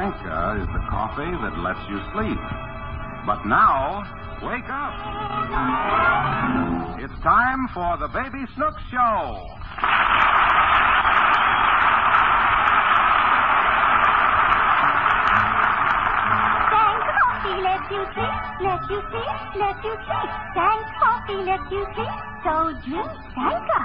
Sanka is the coffee that lets you sleep. But now, wake up. It's time for the Baby Snooks Show. Let you sleep, let you sleep. Thank coffee, let you sleep. So drink Sanka.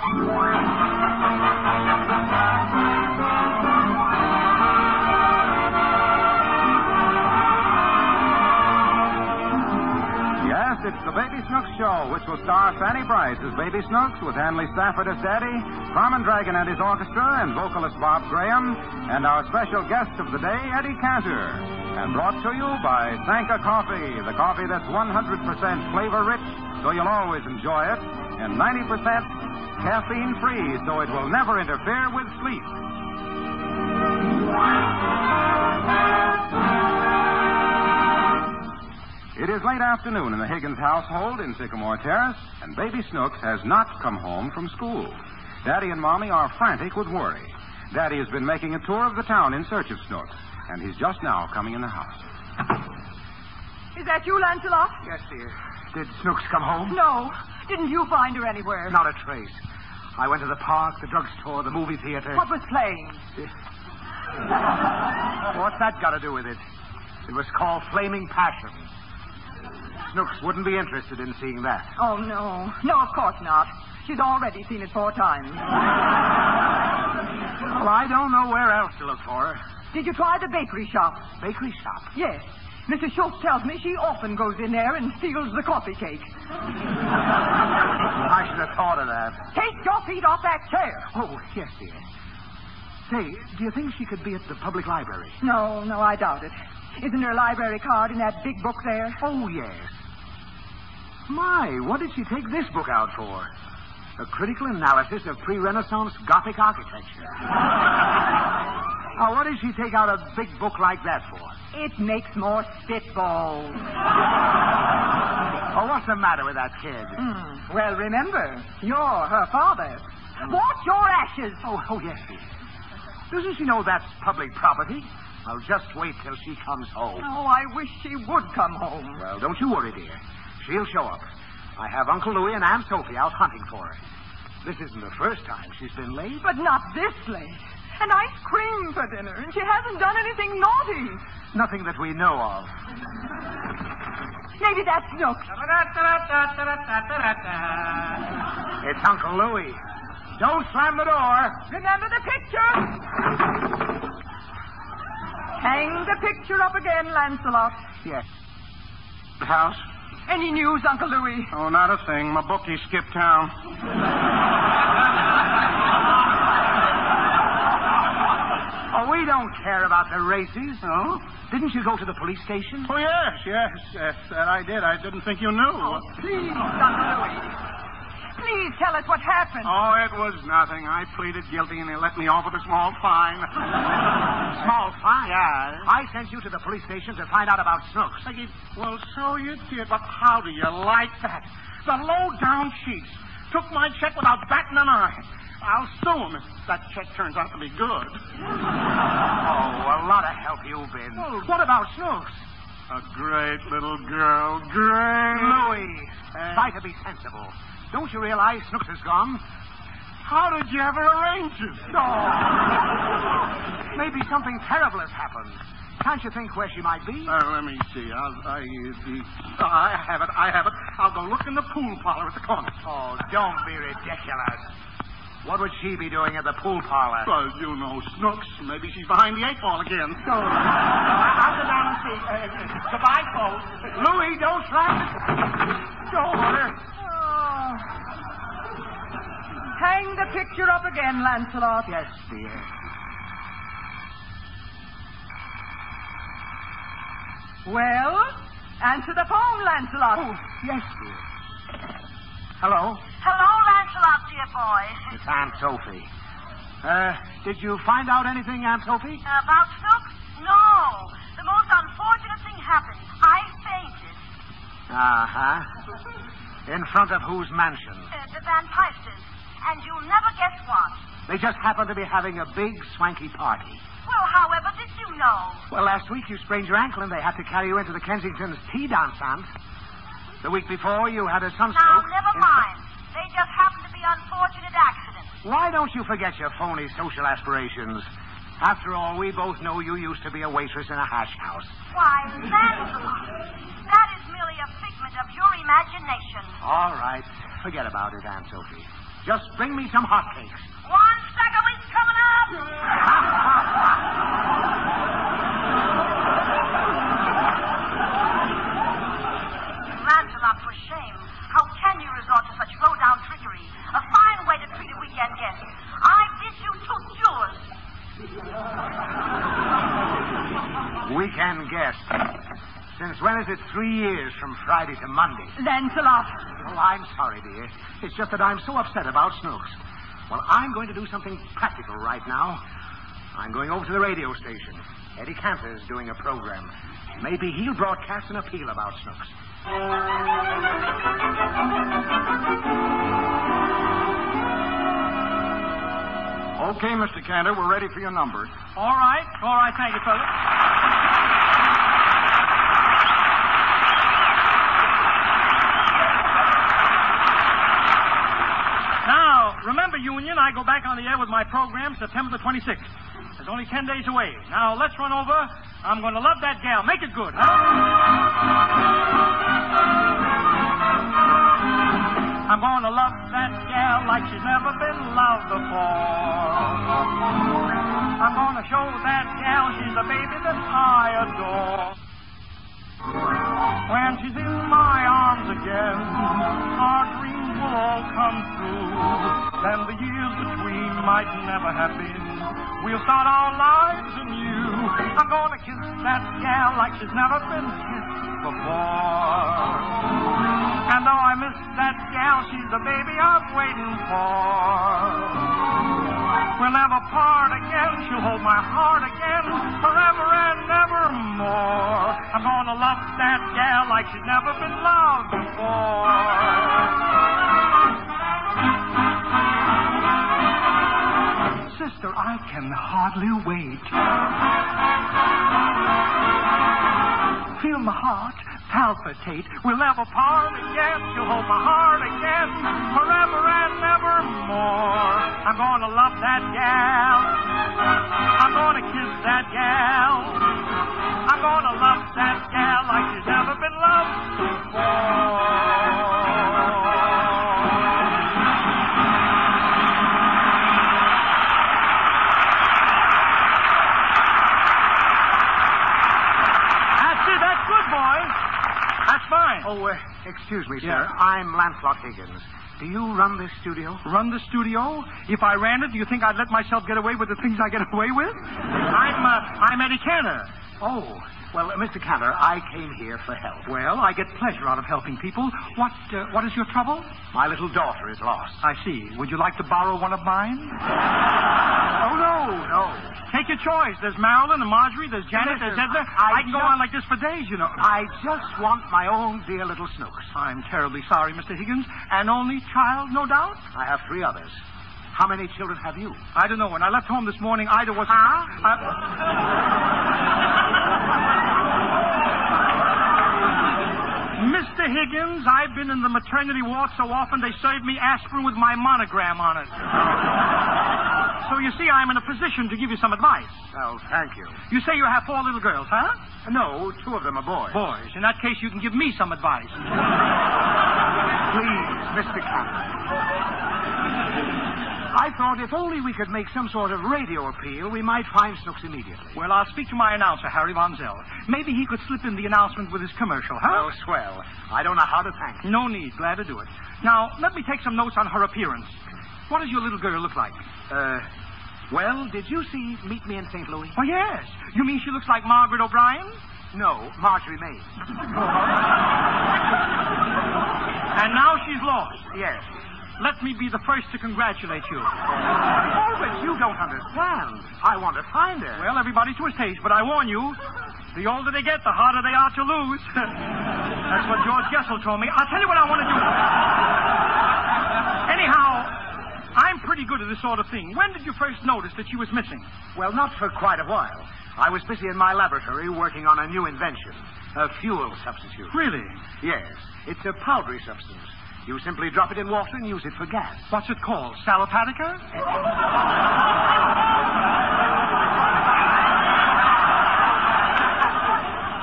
Yes, it's the Baby Snooks Show, which will star Fanny Brice as Baby Snooks, with Hanley Stafford as Daddy, Carmen Dragon and his orchestra, and vocalist Bob Graham, and our special guest of the day, Eddie Cantor. And brought to you by Sanka Coffee, the coffee that's 100% flavor-rich, so you'll always enjoy it, and 90% caffeine-free, so it will never interfere with sleep. It is late afternoon in the Higgins household in Sycamore Terrace, and Baby Snooks has not come home from school. Daddy and Mommy are frantic with worry. Daddy has been making a tour of the town in search of Snooks, and he's just now coming in the house. Is that you, Lancelot? Yes, dear. Did Snooks come home? No. Didn't you find her anywhere? Not a trace. I went to the park, the drugstore, the movie theater. What was playing? What's that got to do with it? It was called Flaming Passion. Snooks wouldn't be interested in seeing that. Oh, no. No, of course not. She's already seen it 4 times. Well, I don't know where else to look for her. Did you try the bakery shop? Bakery shop? Yes. Mrs. Schultz tells me she often goes in there and steals the coffee cake. I should have thought of that. Take your feet off that chair. Oh, yes, dear. Say, do you think she could be at the public library? No, I doubt it. Isn't her library card in that big book there? Oh, yes. My, what did she take this book out for? A critical analysis of pre-Renaissance Gothic architecture. Now, what does she take out a big book like that for? It makes more spitballs. Oh, what's the matter with that kid? Well, remember, you're her father. Watch your ashes. Oh, yes, dear. Doesn't she know that's public property? I'll just wait till she comes home. Oh, I wish she would come home. Well, don't you worry, dear. She'll show up. I have Uncle Louie and Aunt Sophie out hunting for her. This isn't the first time she's been late. But not this late. And ice cream for dinner, and she hasn't done anything naughty. Nothing that we know of. Maybe that's Snooks. It's Uncle Louie. Don't slam the door. Remember the picture. Hang the picture up again, Lancelot. Yes. The house? Any news, Uncle Louie? Oh, not a thing. My bookie skipped town. Oh, we don't care about the races, no? Didn't you go to the police station? Oh, yes, that I did. I didn't think you knew. Oh, please, Dr. Louis. Please tell us what happened. Oh, it was nothing. I pleaded guilty, and they let me off with a small fine. Small fine? Yeah. I sent you to the police station to find out about Snooks. Well, so you did, but how do you like that? The low-down cheats took my check without batting an eye. I'll sue him if that check turns out to be good. Oh, a lot of help you've been. Oh, what about Snooks? A great little girl. Great. Louie, try to be sensible. Don't you realize Snooks is gone? How did you ever arrange it? Oh. Maybe something terrible has happened. Can't you think where she might be? Let me see. I have it. I'll go look in the pool parlor at the corner. Oh, don't be ridiculous. What would she be doing at the pool parlor? Well, you know, Snooks. Maybe she's behind the 8-ball again. So, I'll go down and see. Goodbye, folks. Louie, don't slam it. Oh. Hang the picture up again, Lancelot. Yes, dear. Well, answer the phone, Lancelot. Oh, yes, dear. Hello? Hello, Lancelot, dear boy. It's Aunt Sophie. Did you find out anything, Aunt Sophie? About Snooks? No. The most unfortunate thing happened. I fainted. Uh-huh. In front of whose mansion? The Van Pysters. And you'll never guess what. They just happened to be having a big, swanky party. Well, however did you know? Well, last week you sprained your ankle and they had to carry you into the Kensington's tea dance, Aunt. The week before you had a sunstroke. Now, never mind. They just happened to be unfortunate accidents. Why don't you forget your phony social aspirations? After all, we both know you used to be a waitress in a hash house. Why, that is merely a figment of your imagination. All right. Forget about it, Aunt Sophie. Just bring me some hotcakes. One stack of each coming up! Lancelot, for shame. How can you resort to such low-down trickery? A fine way to treat a weekend guest. I did you two yours. Weekend guest. Since when is it 3 years from Friday to Monday? Lancelot. Oh, I'm sorry, dear. It's just that I'm so upset about Snooks. Well, I'm going to do something practical right now. I'm going over to the radio station. Eddie Cantor is doing a program. Maybe he'll broadcast an appeal about Snooks. Okay, Mr. Cantor, we're ready for your number. All right, thank you, fellas. Remember, Union, I go back on the air with my program September the 26th. It's only 10 days away. Now, let's run over. I'm going to love that gal. Make it good, huh? I'm going to love that gal like she's never been loved before. I'm going to show that gal she's the baby that I adore. When she's in my arms again, our dreams will all come true. And the years between might never have been. We'll start our lives anew. I'm gonna kiss that gal like she's never been kissed before. And though I miss that gal, she's the baby I'm waiting for. We'll never part again. She'll hold my heart again, forever and evermore. I'm gonna love that gal like she's never been loved before. Sister, I can hardly wait. Feel my heart palpitate. We'll never part again. You'll hold my heart again, forever and evermore. I'm going to love that gal. I'm going to kiss that gal. I'm going to love that gal like she's never been loved before. Oh, excuse me, sir. I'm Lancelot Higgins. Do you run this studio? Run the studio? If I ran it, do you think I'd let myself get away with the things I get away with? I'm Eddie Cantor. Oh, well, Mr. Cantor, I came here for help. Well, I get pleasure out of helping people. What is your trouble? My little daughter is lost. I see. Would you like to borrow one of mine? Oh, no. Take your choice. There's Marilyn and Marjorie. There's Janet. There's Edna. I can go on like this for days, you know. I just want my own dear little Snooks. I'm terribly sorry, Mr. Higgins. An only child, no doubt? I have 3 others. How many children have you? I don't know. When I left home this morning, Ida wasn't... Huh? Mr. Higgins, I've been in the maternity ward so often they served me aspirin with my monogram on it. So you see, I'm in a position to give you some advice. Oh, thank you. You say you have 4 little girls, huh? No, 2 of them are boys. Boys. In that case, you can give me some advice. Please, Mr. Cameron. I thought if only we could make some sort of radio appeal, we might find Snooks immediately. Well, I'll speak to my announcer, Harry Von Zell. Maybe he could slip in the announcement with his commercial, huh? Oh, swell. I don't know how to thank you. No need. Glad to do it. Now, let me take some notes on her appearance. What does your little girl look like? Well, did you see Meet Me in St. Louis? Oh, yes. You mean she looks like Margaret O'Brien? No, Marjorie Mays. And now she's lost. Yes. Let me be the first to congratulate you. Oh, but you don't understand. I want to find her. Well, everybody to his taste, but I warn you, the older they get, the harder they are to lose. That's what George Jessel told me. I'll tell you what I want to do. Anyhow... I'm pretty good at this sort of thing. When did you first notice that she was missing? Well, not for quite a while. I was busy in my laboratory working on a new invention, a fuel substitute. Really? Yes. It's a powdery substance. You simply drop it in water and use it for gas. What's it called? Salopatica?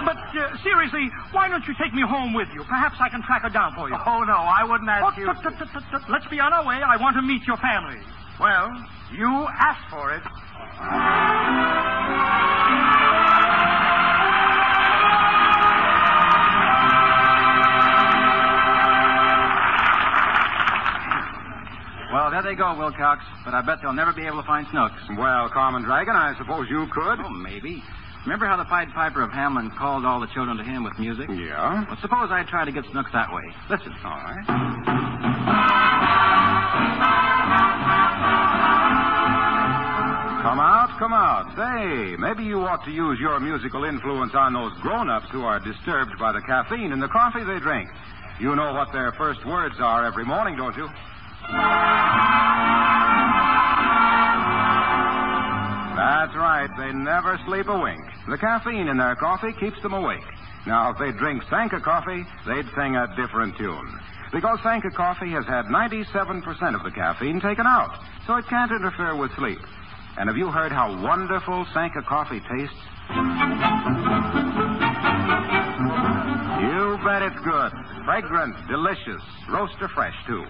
But seriously, why don't you take me home with you? Perhaps I can track her down for you. Oh, no, I wouldn't ask you. Let's be on our way. I want to meet your family. Well, you asked for it. Well, there they go, Wilcox. But I bet they'll never be able to find Snooks. Well, Carmen Dragon, I suppose you could. Oh, maybe. Remember how the Pied Piper of Hamelin called all the children to him with music? Yeah. Well, suppose I try to get Snooks that way. Listen. All right. Come out, come out. Say, maybe you ought to use your musical influence on those grown-ups who are disturbed by the caffeine in the coffee they drink. You know what their first words are every morning, don't you? That's right. They never sleep a wink. The caffeine in their coffee keeps them awake. Now, if they drink Sanka coffee, they'd sing a different tune. Because Sanka coffee has had 97% of the caffeine taken out, so it can't interfere with sleep. And have you heard how wonderful Sanka coffee tastes? You bet it's good. Fragrant, delicious, roaster fresh, too.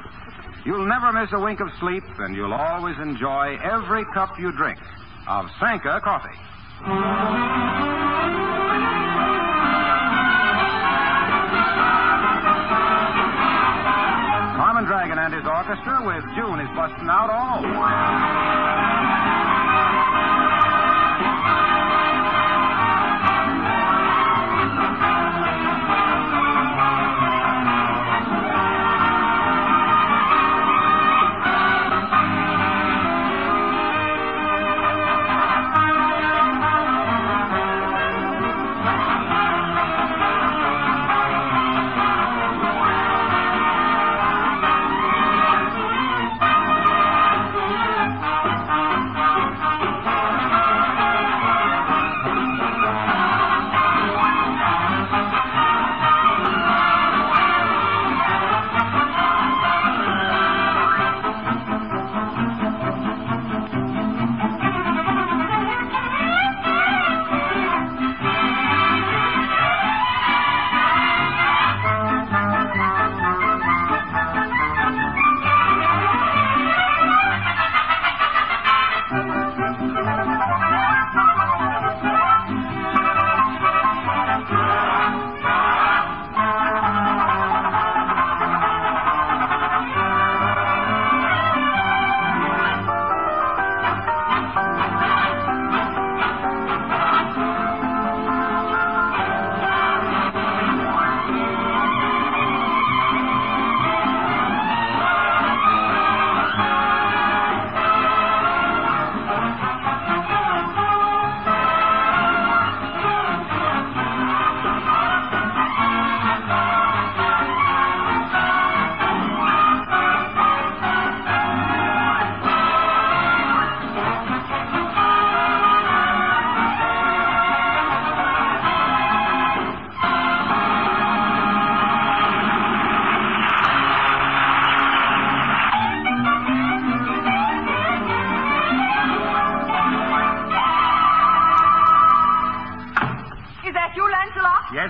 You'll never miss a wink of sleep, and you'll always enjoy every cup you drink of Sanka coffee. Carmen Dragon and his orchestra with June is busting out all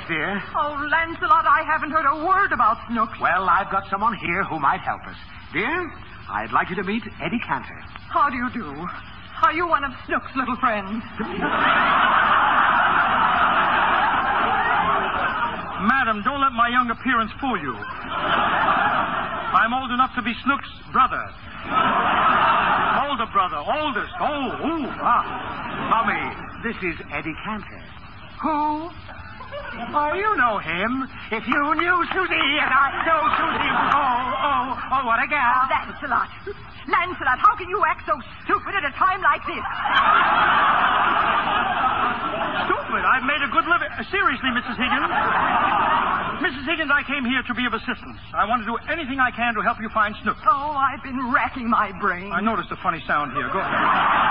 Dear. Oh, Lancelot, I haven't heard a word about Snooks. Well, I've got someone here who might help us. Dear, I'd like you to meet Eddie Cantor. How do you do? Are you one of Snooks' little friends? Madam, don't let my young appearance fool you. I'm old enough to be Snooks' brother. Older brother, oldest. Oh, ooh, ah. Mommy, this is Eddie Cantor. Who? Oh, you know him. If you knew Susie, and I know Susie. Oh, what a gal. Oh, Lancelot, how can you act so stupid at a time like this? Stupid? I've made a good living. Seriously, Mrs. Higgins. Mrs. Higgins, I came here to be of assistance. I want to do anything I can to help you find Snooks. Oh, I've been racking my brain. I noticed a funny sound here. Go ahead.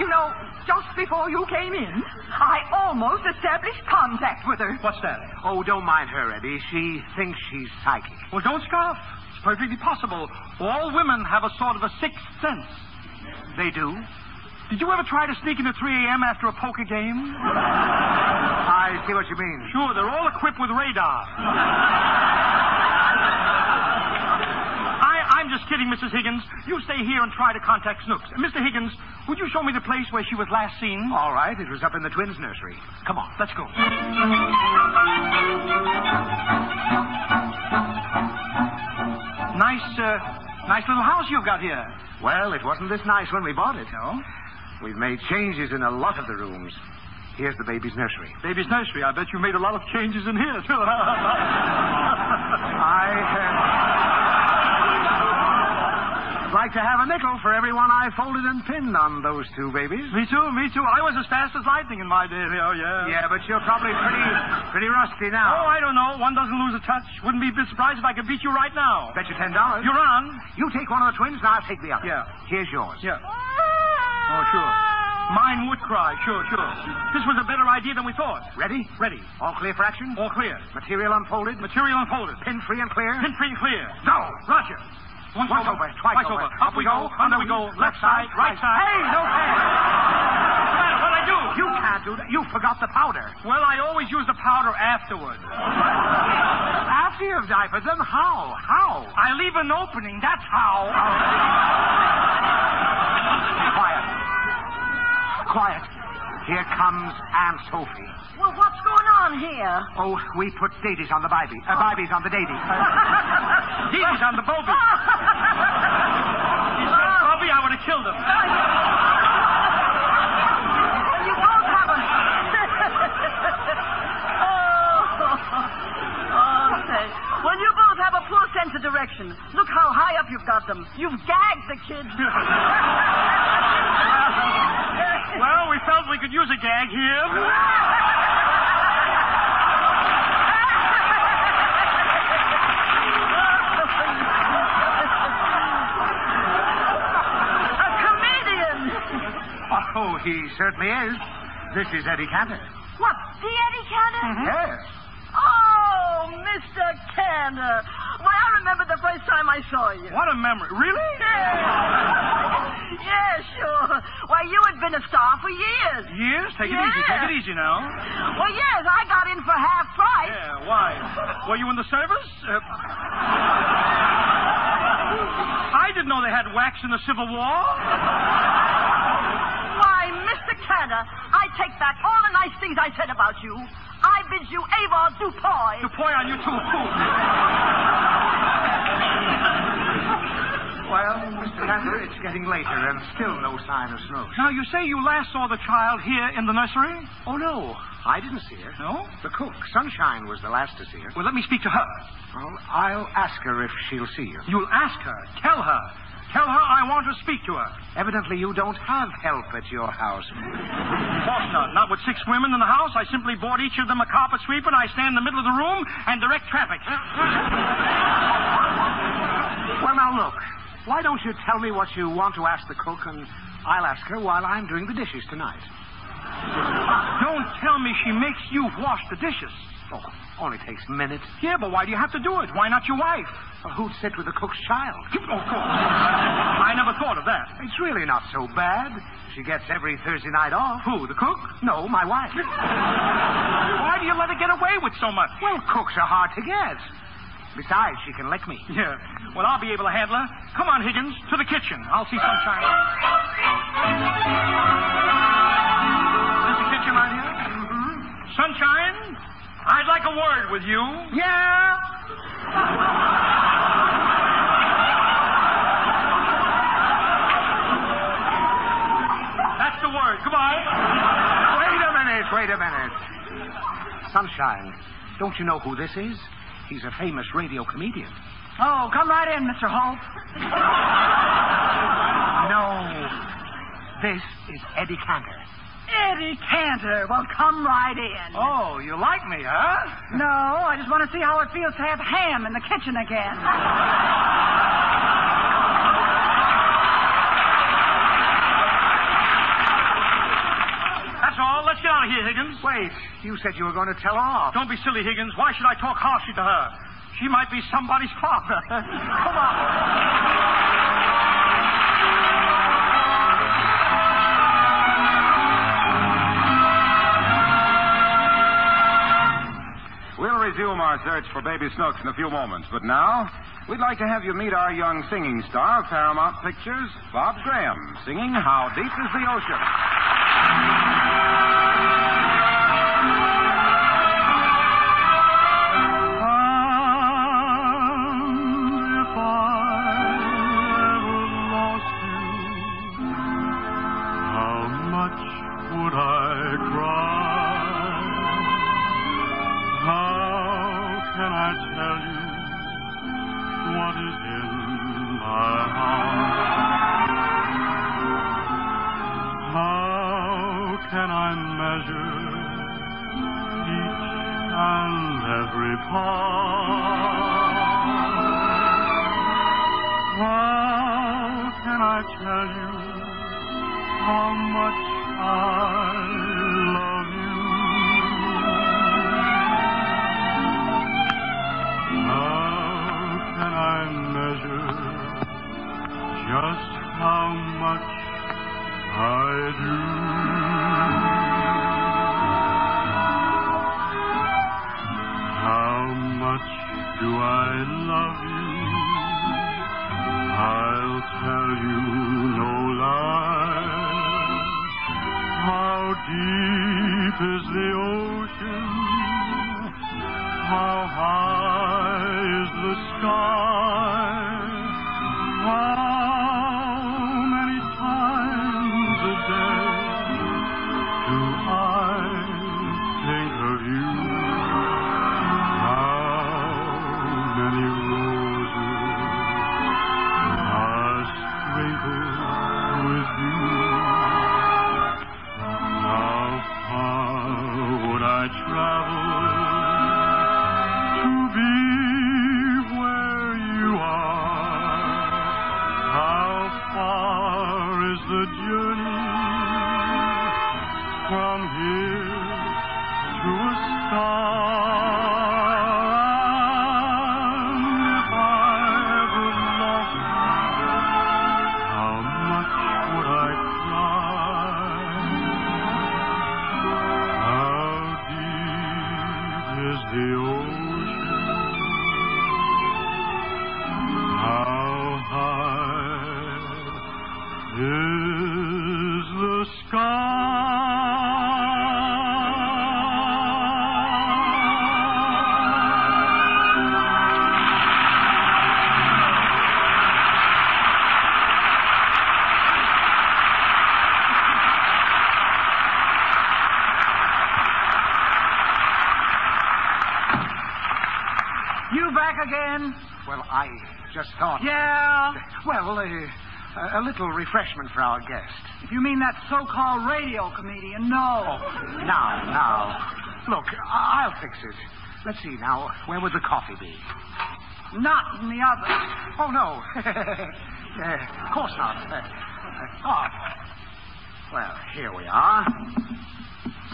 You know, just before you came in, I almost established contact with her. What's that? Oh, don't mind her, Eddie. She thinks she's psychic. Well, don't scoff. It's perfectly possible. All women have a sort of a sixth sense. They do. Did you ever try to sneak in at 3 a.m. after a poker game? I see what you mean. Sure, they're all equipped with radar. I'm just kidding, Mrs. Higgins. You stay here and try to contact Snooks. Mr. Higgins, would you show me the place where she was last seen? All right. It was up in the twins' nursery. Come on, let's go. Nice little house you've got here. Well, it wasn't this nice when we bought it. No? We've made changes in a lot of the rooms. Here's the baby's nursery. Baby's nursery? I bet you made a lot of changes in here, too. I'd like to have a nickel for everyone I folded and pinned on those two babies. Me too. I was as fast as lightning in my day. Oh, yeah. Yeah, but you're probably pretty rusty now. Oh, I don't know. One doesn't lose a touch. Wouldn't be a bit surprised if I could beat you right now. Bet you $10. You're on. You take one of the twins, and I'll take the other. Yeah. Here's yours. Yeah. Oh, sure. Mine would cry. Sure. This was a better idea than we thought. Ready. All clear for action? All clear. Material unfolded. Pin free and clear. Go. Roger. Once over. Twice over. Up we go. Under we go. Left side, right side. Hey, no pain. What'd I do? You can't do that. You forgot the powder. Well, I always use the powder afterward. After you've diapered them? How? I leave an opening. That's how. Quiet. Here comes Aunt Sophie. Well, what's going on here? Oh, we put daisies on the baby. Babies on the daisies. Daisies on the Bobby. He said, Bobby, I would have killed him. Well, you both have a... Oh, well, you both have a poor sense of direction. Look how high up you've got them. You've gagged the kids. Well, we felt we could use a gag here. A comedian. Oh, he certainly is. This is Eddie Cantor. What, the Eddie Cantor? Mm-hmm. Yes. Mr. Cantor. Why, well, I remember the first time I saw you. What a memory. Really? Yeah. Yeah, sure. Why, you had been a star for years. Years? Take it easy now. Well, yes, I got in for half price. Yeah, why? Were you in the service? I didn't know they had wax in the Civil War. Why, Mr. Cantor, I take back all the nice things I said about you. I bid you Avon Dupoy. Dupoy on you too. Well, Mr. Cantor, it's getting later and still no sign of Snooks. Now, you say you last saw the child here in the nursery? Oh, no. I didn't see her. No? The cook, Sunshine, was the last to see her. Well, let me speak to her. Well, I'll ask her if she'll see you. You'll ask her? Tell her. Tell her I want to speak to her. Evidently, you don't have help at your house. Of course not. Not with 6 women in the house. I simply bought each of them a carpet sweep, and I stand in the middle of the room and direct traffic. Well, now, look. Why don't you tell me what you want to ask the cook, and I'll ask her while I'm doing the dishes tonight. Don't tell me she makes you wash the dishes. Oh, only takes minutes. Yeah, but why do you have to do it? Why not your wife? Well, who'd sit with the cook's child? Oh, of course. I never thought of that. It's really not so bad. She gets every Thursday night off. Who, the cook? No, my wife. Why do you let her get away with so much? Well, cooks are hard to get. Besides, she can lick me. Yeah. Well, I'll be able to handle her. Come on, Higgins, to the kitchen. I'll see Sunshine. Is the kitchen right here? Mm-hmm. Sunshine? I'd like a word with you. Yeah. That's the word. Goodbye. Wait a minute. Sunshine, don't you know who this is? He's a famous radio comedian. Oh, come right in, Mr. Holt. No. This is Eddie Cantor. Eddie Cantor. Well, come right in. Oh, you like me, huh? No, I just want to see how it feels to have ham in the kitchen again. Let's get out of here, Higgins. Wait, you said you were going to tell her off. Don't be silly, Higgins. Why should I talk harshly to her? She might be somebody's father. Come on. We'll resume our search for Baby Snooks in a few moments, but now we'd like to have you meet our young singing star of Paramount Pictures, Bob Graham, singing How Deep is the Ocean. Again? Well, I just thought... Yeah? Well, a little refreshment for our guest. If you mean that so-called radio comedian, no. Oh, now. Look, I'll fix it. Let's see now, where would the coffee be? Not in the oven. Oh, no. Of course not. Well, here we are.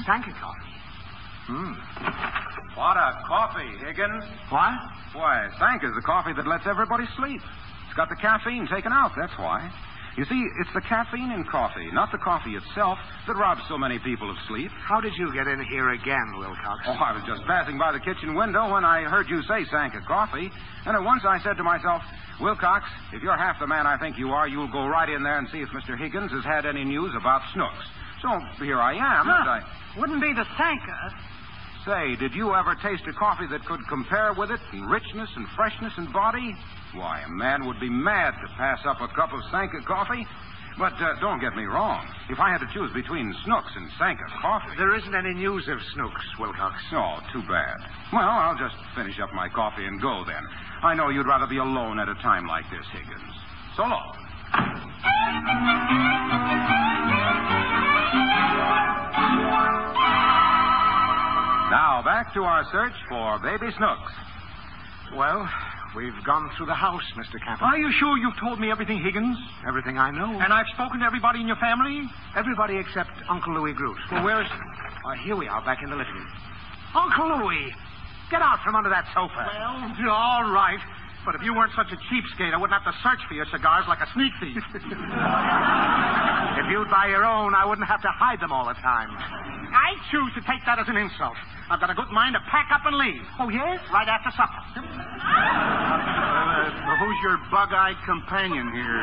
Sanka coffee. What a coffee, Higgins. What? Why, Sanka's the coffee that lets everybody sleep. It's got the caffeine taken out, that's why. You see, it's the caffeine in coffee, not the coffee itself, that robs so many people of sleep. How did you get in here again, Wilcox? Oh, I was just passing by the kitchen window when I heard you say Sanka coffee. And at once I said to myself, Wilcox, if you're half the man I think you are, you'll go right in there and see if Mr. Higgins has had any news about Snooks. So here I am. Huh. I... Wouldn't be the Sanka. Say, did you ever taste a coffee that could compare with it in richness and freshness and body? Why, a man would be mad to pass up a cup of Sanka coffee. But don't get me wrong. If I had to choose between Snooks and Sanka coffee... There isn't any news of Snooks, Wilcox. Oh, too bad. Well, I'll just finish up my coffee and go then. I know you'd rather be alone at a time like this, Higgins. So long. back to our search for Baby Snooks. Well, we've gone through the house, Mr. Campbell. Are you sure you've told me everything, Higgins? Everything I know. And I've spoken to everybody in your family? Everybody except Uncle Louis Groot. Well, where is... here we are, back in the living room. Uncle Louis, get out from under that sofa. Well, all right. But if you weren't such a cheapskate, I wouldn't have to search for your cigars like a sneak thief. If you'd buy your own, I wouldn't have to hide them all the time. I choose to take that as an insult. I've got a good mind to pack up and leave. Oh, yes? Right after supper. Who's your bug-eyed companion here?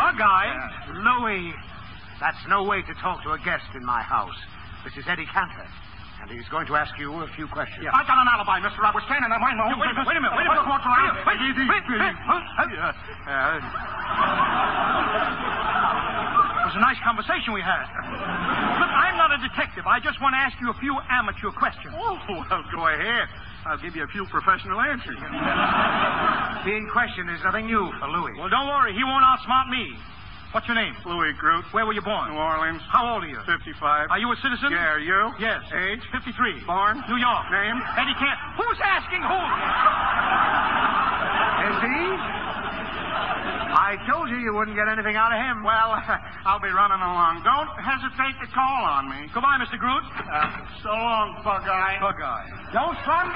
Bug-eyed? Louis. That's no way to talk to a guest in my house. This is Eddie Cantor. And he's going to ask you a few questions. Yeah. I've got an alibi, Mr. Roberts. Stand and I mind my own business. Wait a minute. It was a nice conversation we had. Look, I'm not a detective. I just want to ask you a few amateur questions. Oh, well, go ahead. I'll give you a few professional answers. Being questioned is nothing new for Louis. Well, don't worry. He won't outsmart me. What's your name? Louis Groot. Where were you born? New Orleans. How old are you? 55. Are you a citizen? Yeah, are you? Yes. Age? 53. Born? New York. Name? Eddie Kent. Who's asking who? Is he? I told you you wouldn't get anything out of him. Well, I'll be running along. Don't hesitate to call on me. Goodbye, Mr. Groot. So long, Bug-Eye. Bug-Eye. Don't front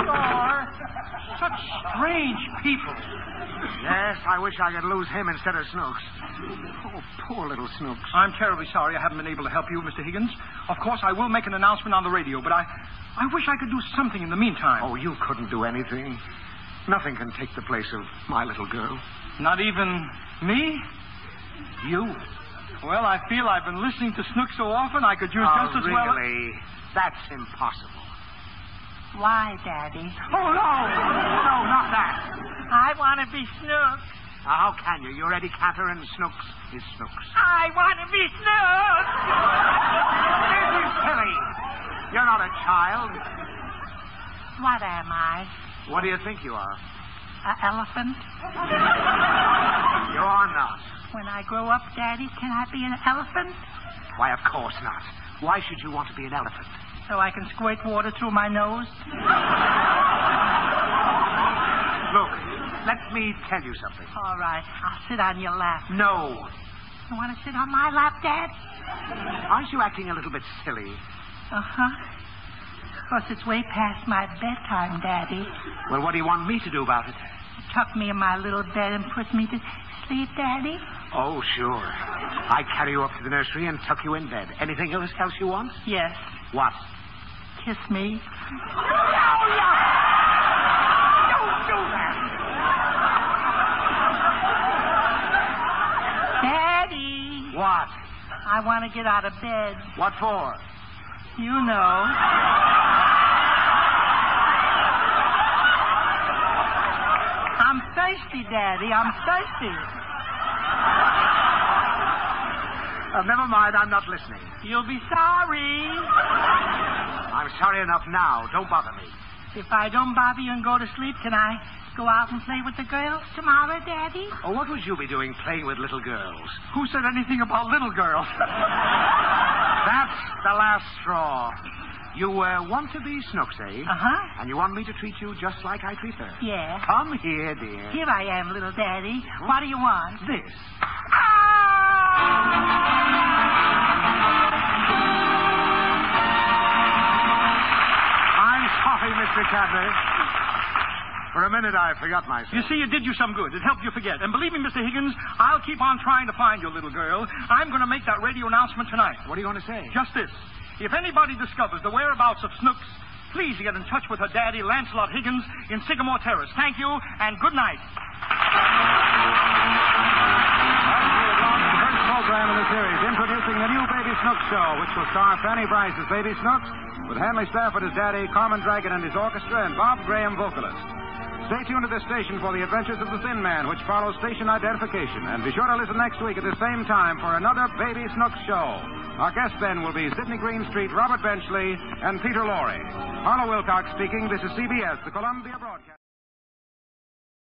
door. Such strange people. Yes, I wish I could lose him instead of Snooks. Oh, poor little Snooks. I'm terribly sorry I haven't been able to help you, Mr. Higgins. Of course, I will make an announcement on the radio, but I wish I could do something in the meantime. Oh, you couldn't do anything. Nothing can take the place of my little girl. Not even me? You. Well, I feel I've been listening to Snooks so often I could use just as well... Oh, really? That's impossible. Why, Daddy? Oh, no! No, not that. I want to be Snooks. How can you? You're Eddie Cantor and Snooks is Snooks. I want to be Snooks! This is silly. You're not a child. What am I? What do you think you are? An elephant. You're not. When I grow up, Daddy, can I be an elephant? Why, of course not. Why should you want to be an elephant? So I can squirt water through my nose? Look, let me tell you something. All right, I'll sit on your lap. No. You want to sit on my lap, Dad? Aren't you acting a little bit silly? Uh-huh. Of course, it's way past my bedtime, Daddy. Well, what do you want me to do about it? Tuck me in my little bed and put me to sleep, Daddy? Oh, sure. I carry you up to the nursery and tuck you in bed. Anything else you want? Yes. What? Kiss me. Oh, yeah. Daddy. What? I want to get out of bed. What for? You know. I'm thirsty, Daddy. I'm thirsty. Never mind. I'm not listening. You'll be sorry. I'm sorry enough now. Don't bother me. If I don't bother you and go to sleep, can I go out and play with the girls tomorrow, Daddy? Oh, what would you be doing playing with little girls? Who said anything about little girls? That's the last straw. You want to be Snooks, eh? Uh-huh. And you want me to treat you just like I treat her? Yeah. Come here, dear. Here I am, little Daddy. Huh? What do you want? This. Mr. Cadler, for a minute I forgot myself. You see, it did you some good. It helped you forget. And believe me, Mr. Higgins, I'll keep on trying to find your little girl. I'm going to make that radio announcement tonight. What are you going to say? Just this. If anybody discovers the whereabouts of Snooks, please get in touch with her daddy, Lancelot Higgins, in Sycamore Terrace. Thank you, and good night. Program in the series, introducing the new Baby Snooks show, which will star Fanny Brice as Baby Snooks, with Hanley Stafford as Daddy, Carmen Dragon and his orchestra, and Bob Graham, vocalist. Stay tuned to this station for The Adventures of the Thin Man, which follows station identification, and be sure to listen next week at the same time for another Baby Snooks show. Our guests then will be Sydney Greenstreet, Robert Benchley, and Peter Lorre. Harlow Wilcox speaking. This is CBS, the Columbia Broadcast.